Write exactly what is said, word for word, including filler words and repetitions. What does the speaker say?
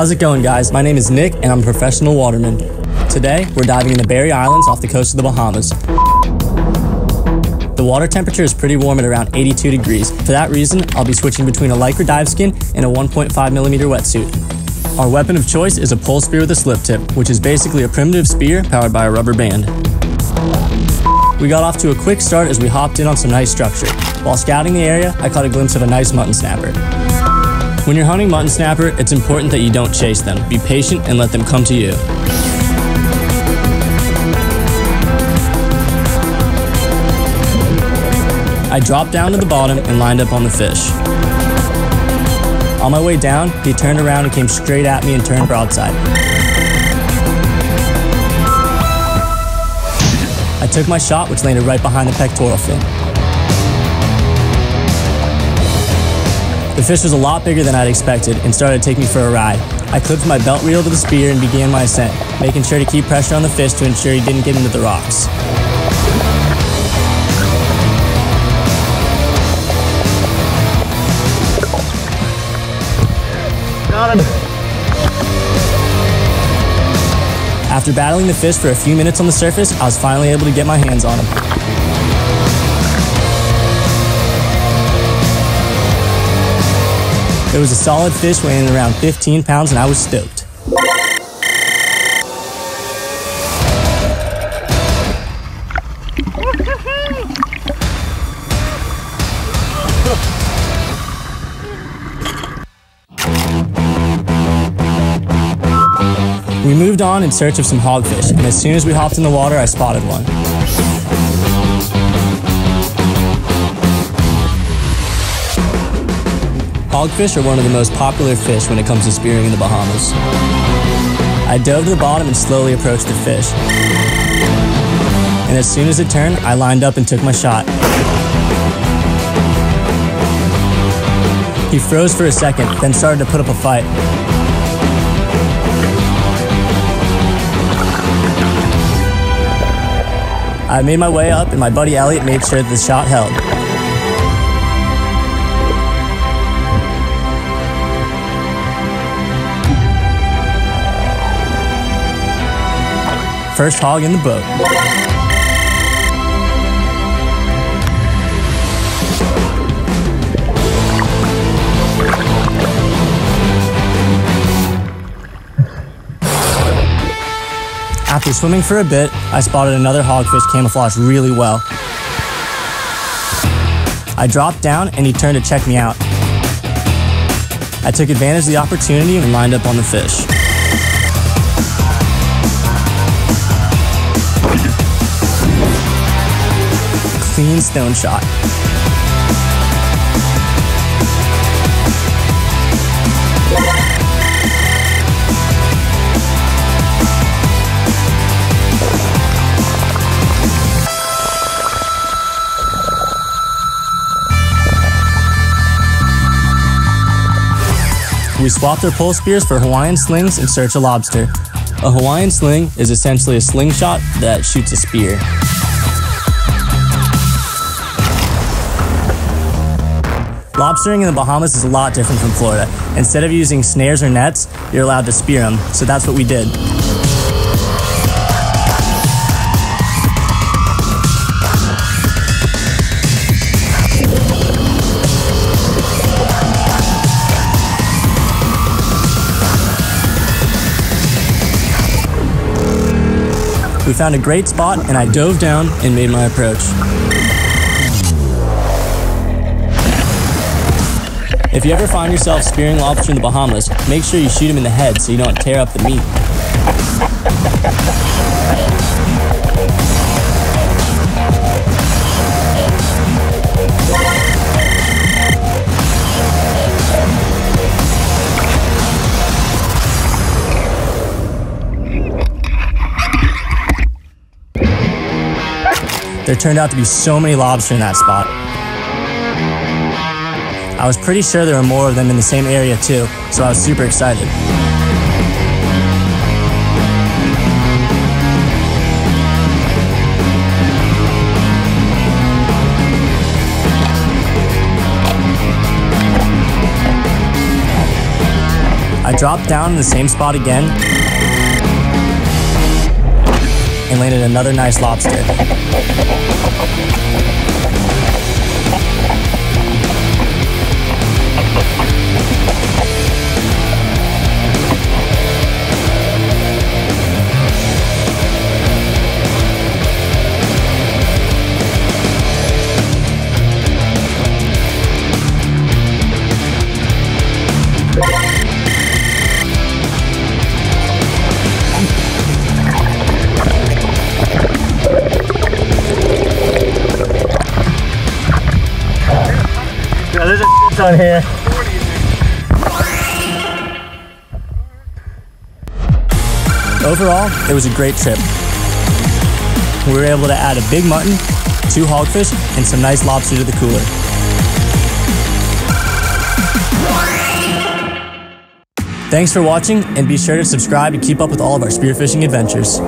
How's it going, guys? My name is Nick and I'm a professional waterman. Today, we're diving in the Berry Islands off the coast of the Bahamas. The water temperature is pretty warm at around eighty-two degrees. For that reason, I'll be switching between a Lycra dive skin and a one point five millimeter wetsuit. Our weapon of choice is a pole spear with a slip tip, which is basically a primitive spear powered by a rubber band. We got off to a quick start as we hopped in on some nice structure. While scouting the area, I caught a glimpse of a nice mutton snapper. When you're hunting mutton snapper, it's important that you don't chase them. Be patient and let them come to you. I dropped down to the bottom and lined up on the fish. On my way down, he turned around and came straight at me and turned broadside. I took my shot, which landed right behind the pectoral fin. The fish was a lot bigger than I'd expected and started to take me for a ride. I clipped my belt reel to the spear and began my ascent, making sure to keep pressure on the fish to ensure he didn't get into the rocks. After battling the fish for a few minutes on the surface, I was finally able to get my hands on him. It was a solid fish weighing around fifteen pounds and I was stoked. We moved on in search of some hogfish, and as soon as we hopped in the water, I spotted one. Hogfish are one of the most popular fish when it comes to spearing in the Bahamas. I dove to the bottom and slowly approached the fish. And as soon as it turned, I lined up and took my shot. He froze for a second, then started to put up a fight. I made my way up and my buddy Elliot made sure that the shot held. First hog in the boat. After swimming for a bit, I spotted another hogfish camouflaged really well. I dropped down and he turned to check me out. I took advantage of the opportunity and lined up on the fish. Clean stone shot. We swapped our pole spears for Hawaiian slings and search a lobster. A Hawaiian sling is essentially a slingshot that shoots a spear. Lobstering in the Bahamas is a lot different from Florida. Instead of using snares or nets, you're allowed to spear them, so that's what we did. We found a great spot and I dove down and made my approach. If you ever find yourself spearing lobster in the Bahamas, make sure you shoot him in the head so you don't tear up the meat. There turned out to be so many lobster in that spot. I was pretty sure there were more of them in the same area too, so I was super excited. I dropped down in the same spot again, and landed another nice lobster. On here. Overall, it was a great trip. We were able to add a big mutton, two hogfish, and some nice lobster to the cooler. Thanks for watching, and be sure to subscribe to keep up with all of our spearfishing adventures.